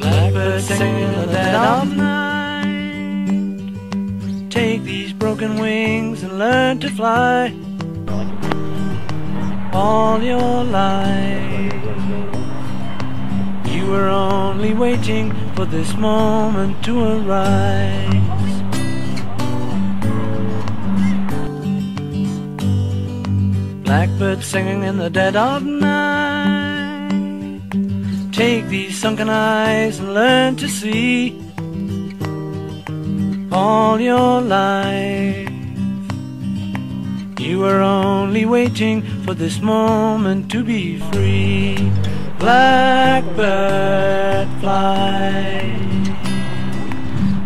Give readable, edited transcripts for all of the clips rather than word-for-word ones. Blackbird, sing in the dead of night. Take these broken wings and learn to fly all your life. You were only waiting for this moment to arise. Blackbird singing in the dead of night. Take these sunken eyes and learn to see all your life. You were only waiting for this moment to be free. Blackbird, fly.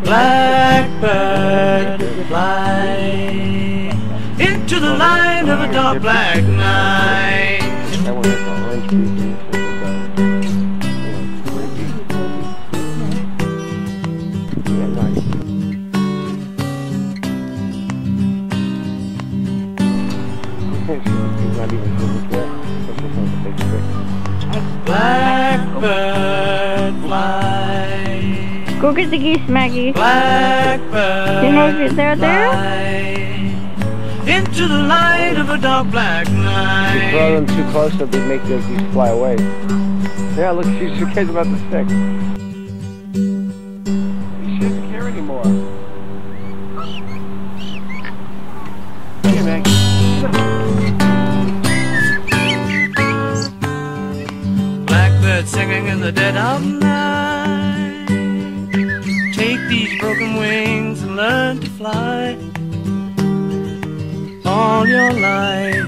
Blackbird, fly. Into the light of a dark black night. Blackbird, fly. Go get the geese, Maggie. Blackbird, you know if they're there. Into the light of a dark black night. If you throw them too close, they'll make those geese fly away. Yeah, look, she's kidding about the stick. She doesn't care anymore. Hey, Maggie. Blackbird singing in the dead of night. Take these broken wings and learn to fly all your life.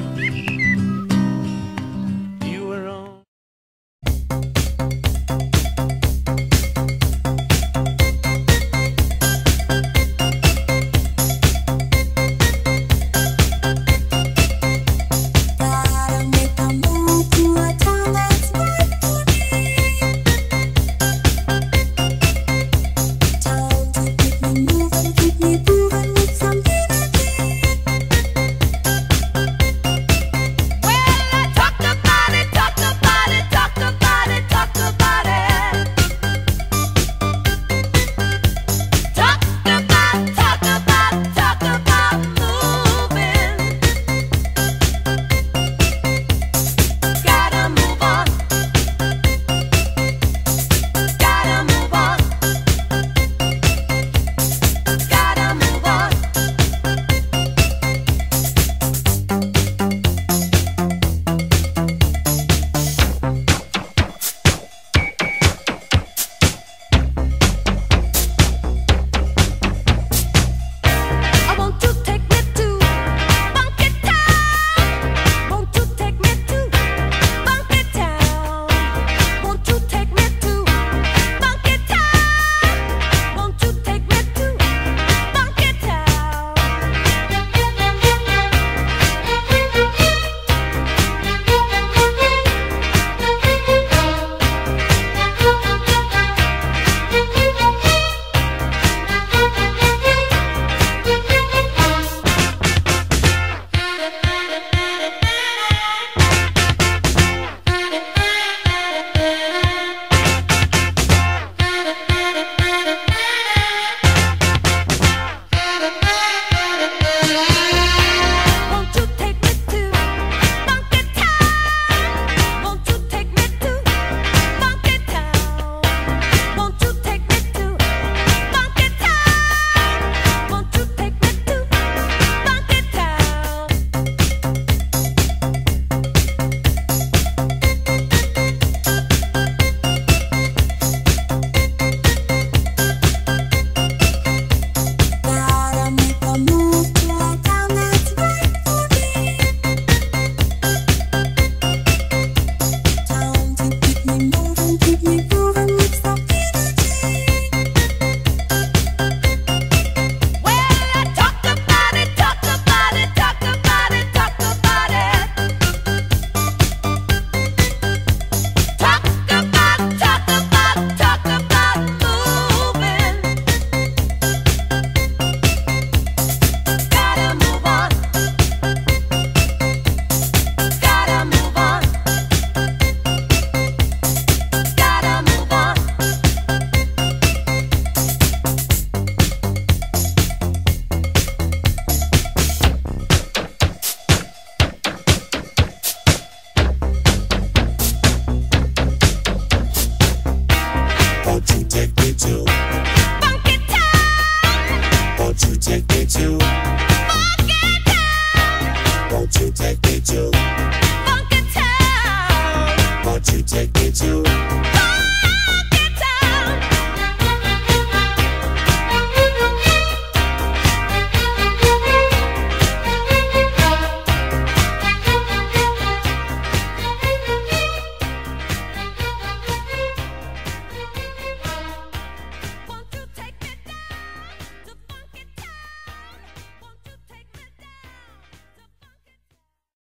me to Funky Town. Won't you take me to